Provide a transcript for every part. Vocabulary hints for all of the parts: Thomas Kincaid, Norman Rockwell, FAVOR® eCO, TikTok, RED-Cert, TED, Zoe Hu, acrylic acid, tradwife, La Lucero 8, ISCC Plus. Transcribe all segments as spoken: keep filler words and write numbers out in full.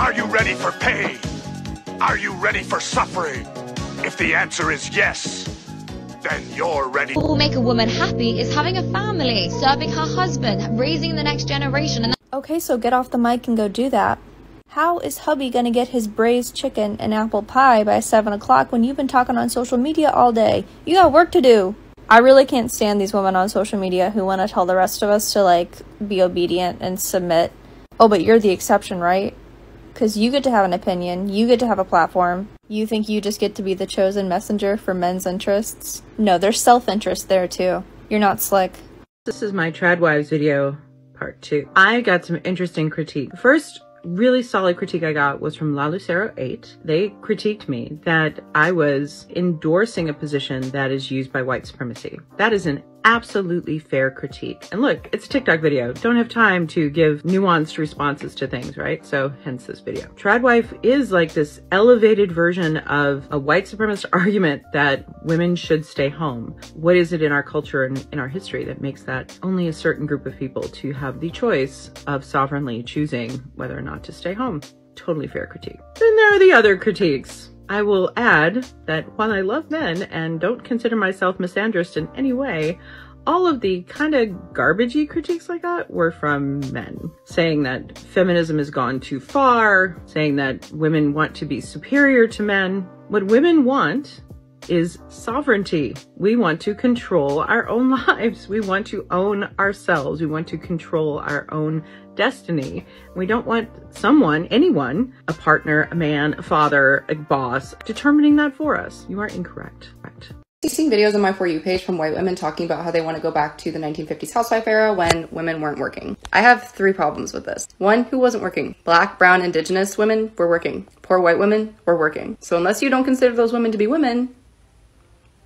Are you ready for pain? Are you ready for suffering? If the answer is yes, then you're ready. What will make a woman happy is having a family, serving her husband, raising the next generation. And okay, so get off the mic and go do that. How is hubby gonna get his braised chicken and apple pie by seven o'clock when you've been talking on social media all day? You got work to do. I really can't stand these women on social media who want to tell the rest of us to, like, be obedient and submit. Oh, but you're the exception, right? Because you get to have an opinion, you get to have a platform. You think you just get to be the chosen messenger for men's interests? No, there's self-interest there too. You're not slick. This is my Trad Wives video, part two. I got some interesting critique. First really solid critique I got was from La Lucero eight. They critiqued me that I was endorsing a position that is used by white supremacy. That is an absolutely fair critique. And look, it's a TikTok video. Don't have time to give nuanced responses to things, right? So hence this video. Tradwife is like this elevated version of a white supremacist argument that women should stay home. What is it in our culture and in our history that makes that only a certain group of people to have the choice of sovereignly choosing whether or not to stay home? Totally fair critique. Then there are the other critiques. I will add that while I love men and don't consider myself misandrist in any way, all of the kind of garbagey critiques I got were from men, saying that feminism has gone too far, saying that women want to be superior to men. What women want is sovereignty. We want to control our own lives. We want to own ourselves. We want to control our own destiny. We don't want someone, anyone, a partner, a man, a father, a boss, determining that for us. You are incorrect. Correct. I've seen videos on my For You page from white women talking about how they want to go back to the nineteen fifties housewife era when women weren't working. I have three problems with this. One, who wasn't working? Black, brown, indigenous women were working. Poor white women were working. So unless you don't consider those women to be women,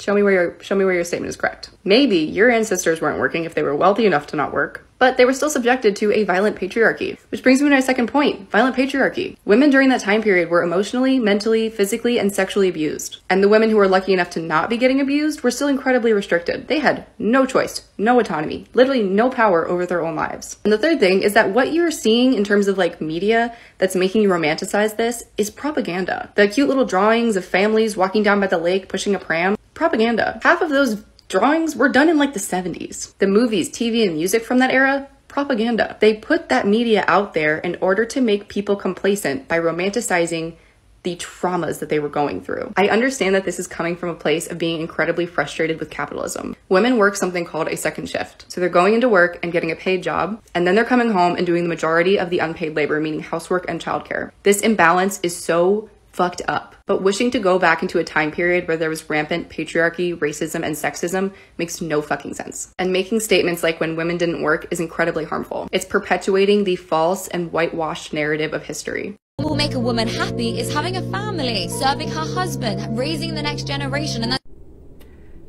show me where your, show me where your statement is correct. Maybe your ancestors weren't working if they were wealthy enough to not work, but they were still subjected to a violent patriarchy. Which brings me to my second point, violent patriarchy. Women during that time period were emotionally, mentally, physically, and sexually abused. And the women who were lucky enough to not be getting abused were still incredibly restricted. They had no choice, no autonomy, literally no power over their own lives. And the third thing is that what you're seeing in terms of like media that's making you romanticize this is propaganda. The cute little drawings of families walking down by the lake pushing a pram, propaganda. Half of those drawings were done in like the seventies. The movies, T V, and music from that era, propaganda. They put that media out there in order to make people complacent by romanticizing the traumas that they were going through. I understand that this is coming from a place of being incredibly frustrated with capitalism. Women work something called a second shift. So they're going into work and getting a paid job, and then they're coming home and doing the majority of the unpaid labor, meaning housework and childcare. This imbalance is so fucked up. But wishing to go back into a time period where there was rampant patriarchy, racism, and sexism makes no fucking sense. And making statements like when women didn't work is incredibly harmful. It's perpetuating the false and whitewashed narrative of history. What will make a woman happy is having a family, serving her husband, raising the next generation, and that.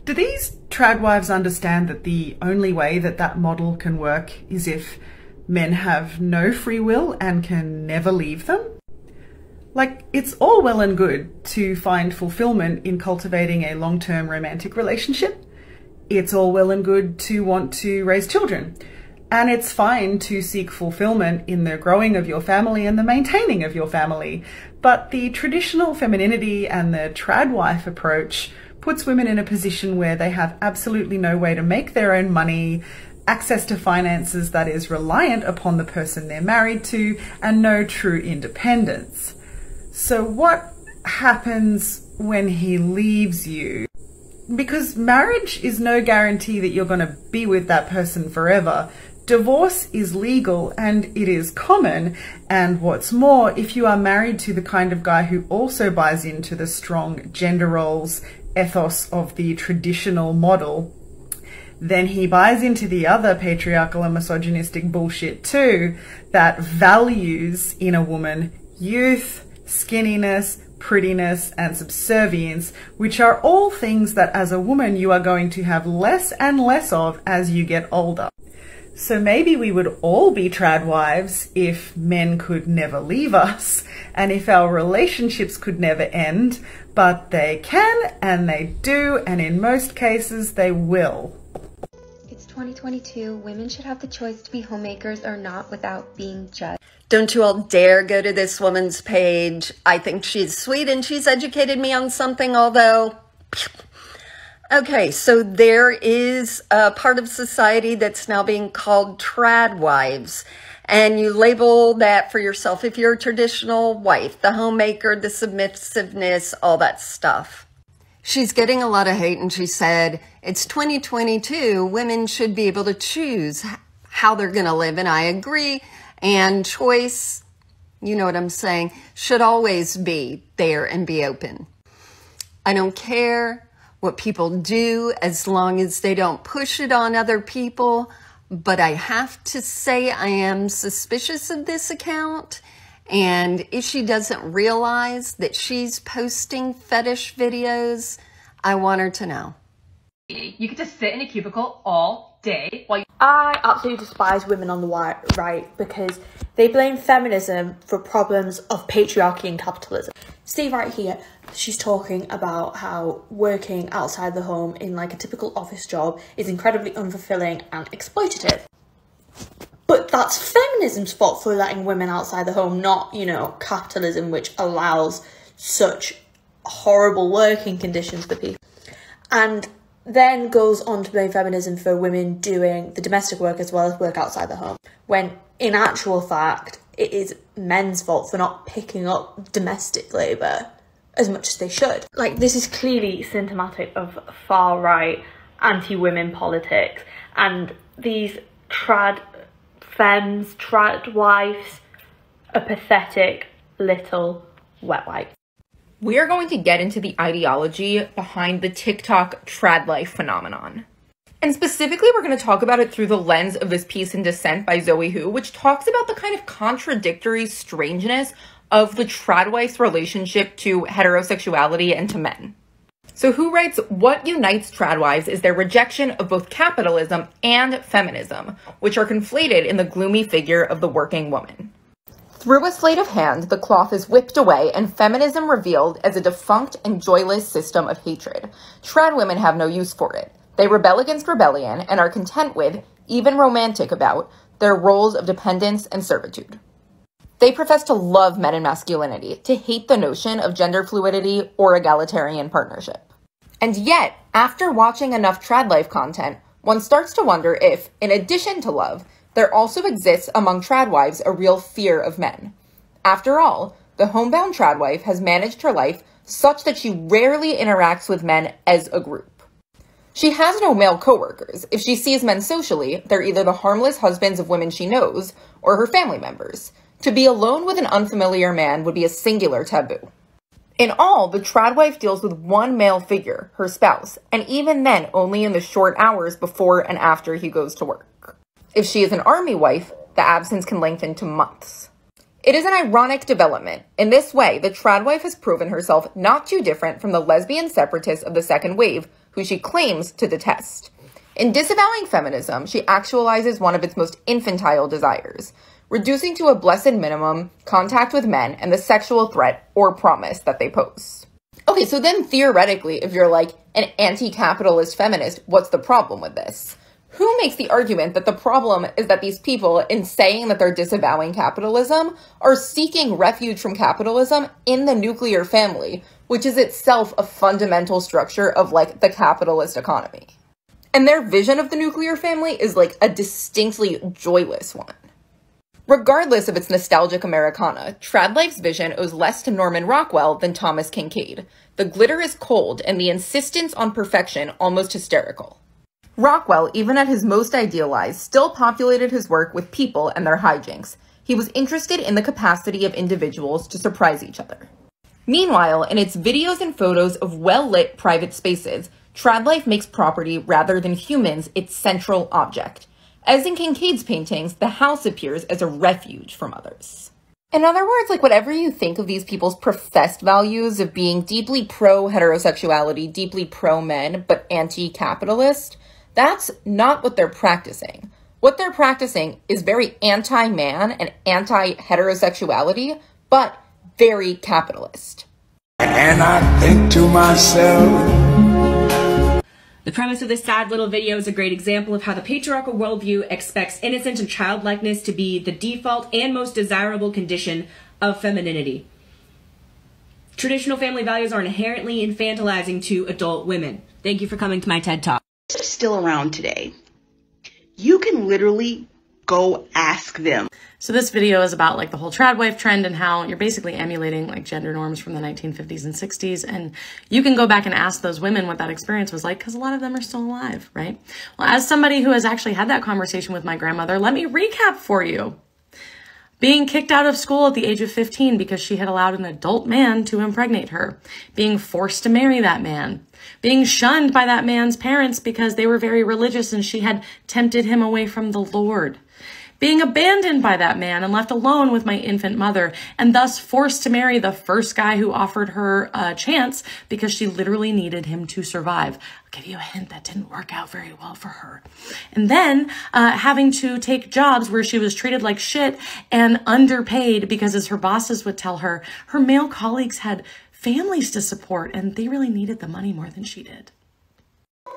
Do these trad wives understand that the only way that that model can work is if men have no free will and can never leave them? Like, it's all well and good to find fulfillment in cultivating a long-term romantic relationship. It's all well and good to want to raise children. And it's fine to seek fulfillment in the growing of your family and the maintaining of your family. But the traditional femininity and the tradwife approach puts women in a position where they have absolutely no way to make their own money, access to finances that is reliant upon the person they're married to, and no true independence. So what happens when he leaves you? Because marriage is no guarantee that you're going to be with that person forever. Divorce is legal and it is common. And what's more, if you are married to the kind of guy who also buys into the strong gender roles ethos of the traditional model, then he buys into the other patriarchal and misogynistic bullshit too, that values in a woman youth, skinniness, prettiness, and subservience, which are all things that as a woman you are going to have less and less of as you get older. So maybe we would all be trad wives if men could never leave us and if our relationships could never end, but they can and they do, and in most cases they will. twenty twenty-two, women should have the choice to be homemakers or not without being judged. Don't you all dare go to this woman's page. I think she's sweet and she's educated me on something, although... Okay, so there is a part of society that's now being called trad wives, and you label that for yourself if you're a traditional wife, the homemaker, the submissiveness, all that stuff. She's getting a lot of hate, and she said, it's twenty twenty-two, women should be able to choose how they're going to live, and I agree, and choice, you know what I'm saying, should always be there and be open. I don't care what people do, as long as they don't push it on other people. But I have to say I am suspicious of this account. And if she doesn't realize that she's posting fetish videos, I want her to know. You could just sit in a cubicle all day while you... I absolutely despise women on the right because they blame feminism for problems of patriarchy and capitalism. See right here, she's talking about how working outside the home in like a typical office job is incredibly unfulfilling and exploitative. But that's feminism's fault for letting women outside the home, not, you know, capitalism, which allows such horrible working conditions for people. And then goes on to blame feminism for women doing the domestic work as well as work outside the home, when in actual fact it is men's fault for not picking up domestic labour as much as they should. Like, this is clearly symptomatic of far-right anti-women politics, and these trad femmes, trad wives, are pathetic little wet wipes. We are going to get into the ideology behind the TikTok trad life phenomenon. And specifically, we're going to talk about it through the lens of this piece in Dissent by Zoe Hu, which talks about the kind of contradictory strangeness of the trad wife's relationship to heterosexuality and to men. So Hu writes, what unites trad wives is their rejection of both capitalism and feminism, which are conflated in the gloomy figure of the working woman. Through a sleight of hand, the cloth is whipped away and feminism revealed as a defunct and joyless system of hatred. Trad women have no use for it. They rebel against rebellion and are content with, even romantic about, their roles of dependence and servitude. They profess to love men and masculinity, to hate the notion of gender fluidity or egalitarian partnership. And yet, after watching enough trad life content, one starts to wonder if, in addition to love, there also exists among trad wives a real fear of men. After all, the homebound trad wife has managed her life such that she rarely interacts with men as a group. She has no male coworkers. If she sees men socially, they're either the harmless husbands of women she knows or her family members. To be alone with an unfamiliar man would be a singular taboo. In all, the trad wife deals with one male figure, her spouse, and even then only in the short hours before and after he goes to work. If she is an army wife, the absence can lengthen to months. It is an ironic development. In this way, the trad wife has proven herself not too different from the lesbian separatists of the second wave, who she claims to detest. In disavowing feminism, she actualizes one of its most infantile desires, reducing to a blessed minimum contact with men and the sexual threat or promise that they pose. Okay, so then theoretically, if you're like an anti-capitalist feminist, what's the problem with this? Who makes the argument that the problem is that these people, in saying that they're disavowing capitalism, are seeking refuge from capitalism in the nuclear family, which is itself a fundamental structure of, like, the capitalist economy? And their vision of the nuclear family is, like, a distinctly joyless one. Regardless of its nostalgic Americana, trad life's vision owes less to Norman Rockwell than Thomas Kincaid. The glitter is cold and the insistence on perfection almost hysterical. Rockwell, even at his most idealized, still populated his work with people and their hijinks. He was interested in the capacity of individuals to surprise each other. Meanwhile, in its videos and photos of well-lit private spaces, trad life makes property rather than humans its central object. As in Kincaid's paintings, the house appears as a refuge from others. In other words, like, whatever you think of these people's professed values of being deeply pro-heterosexuality, deeply pro-men, but anti-capitalist, that's not what they're practicing. What they're practicing is very anti-man and anti-heterosexuality, but very capitalist. And I think to myself... The premise of this sad little video is a great example of how the patriarchal worldview expects innocence and childlikeness to be the default and most desirable condition of femininity. Traditional family values are inherently infantilizing to adult women. Thank you for coming to my TED Talk. Still around today. You can literally go ask them. So this video is about like the whole tradwife trend and how you're basically emulating like gender norms from the nineteen fifties and sixties. And you can go back and ask those women what that experience was like, because a lot of them are still alive, right? Well, as somebody who has actually had that conversation with my grandmother, let me recap for you. Being kicked out of school at the age of fifteen because she had allowed an adult man to impregnate her. Being forced to marry that man. Being shunned by that man's parents because they were very religious and she had tempted him away from the Lord. Being abandoned by that man and left alone with my infant mother, and thus forced to marry the first guy who offered her a chance because she literally needed him to survive. I'll give you a hint, that didn't work out very well for her. And then uh, having to take jobs where she was treated like shit and underpaid because, as her bosses would tell her, her male colleagues had families to support and they really needed the money more than she did.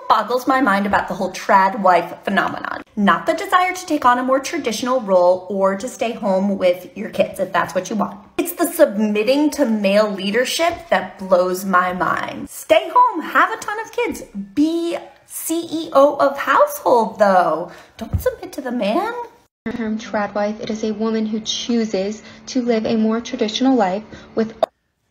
Boggles my mind about the whole trad wife phenomenon. Not the desire to take on a more traditional role or to stay home with your kids if that's what you want. It's the submitting to male leadership that blows my mind. Stay home, have a ton of kids, be C E O of household though. Don't submit to the man. The term trad wife, it is a woman who chooses to live a more traditional life with...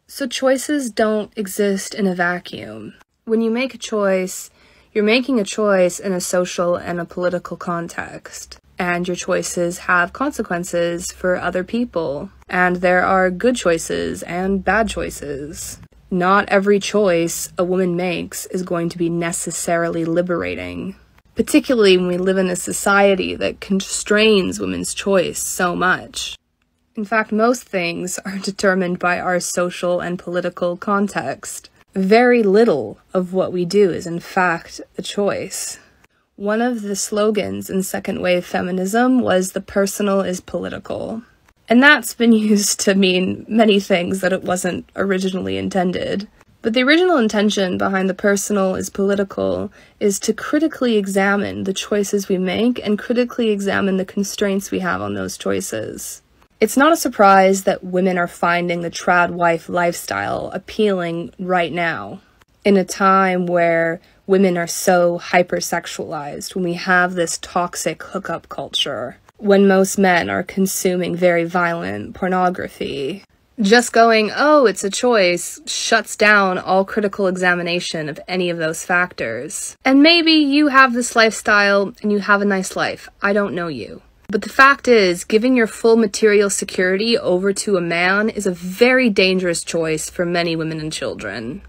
So choices don't exist in a vacuum. When you make a choice, you're making a choice in a social and a political context, and your choices have consequences for other people, and there are good choices and bad choices. Not every choice a woman makes is going to be necessarily liberating, particularly when we live in a society that constrains women's choice so much. In fact, most things are determined by our social and political context. Very little of what we do is, in fact, a choice. One of the slogans in second-wave feminism was "the personal is political." And that's been used to mean many things that it wasn't originally intended. But the original intention behind "the personal is political" is to critically examine the choices we make and critically examine the constraints we have on those choices. It's not a surprise that women are finding the trad wife lifestyle appealing right now, in a time where women are so hypersexualized, when we have this toxic hookup culture, when most men are consuming very violent pornography. Just going, oh, it's a choice, shuts down all critical examination of any of those factors. And maybe you have this lifestyle and you have a nice life. I don't know you. But the fact is, giving your full material security over to a man is a very dangerous choice for many women and children.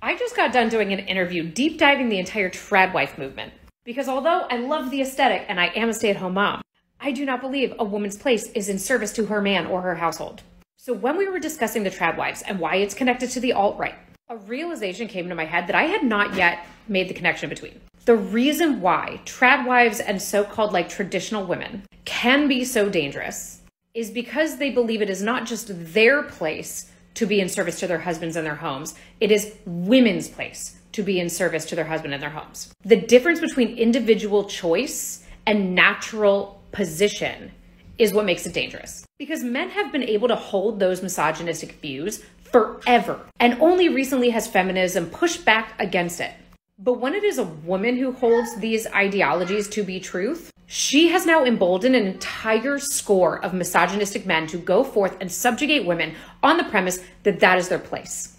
I just got done doing an interview deep diving the entire tradwife movement. Because although I love the aesthetic and I am a stay-at-home mom, I do not believe a woman's place is in service to her man or her household. So when we were discussing the tradwives and why it's connected to the alt-right, a realization came to my head that I had not yet made the connection between. The reason why trad wives and so-called like traditional women can be so dangerous is because they believe it is not just their place to be in service to their husbands and their homes, it is women's place to be in service to their husband and their homes. The difference between individual choice and natural position is what makes it dangerous. Because men have been able to hold those misogynistic views forever, and only recently has feminism pushed back against it. But when it is a woman who holds these ideologies to be truth, she has now emboldened an entire score of misogynistic men to go forth and subjugate women on the premise that that is their place.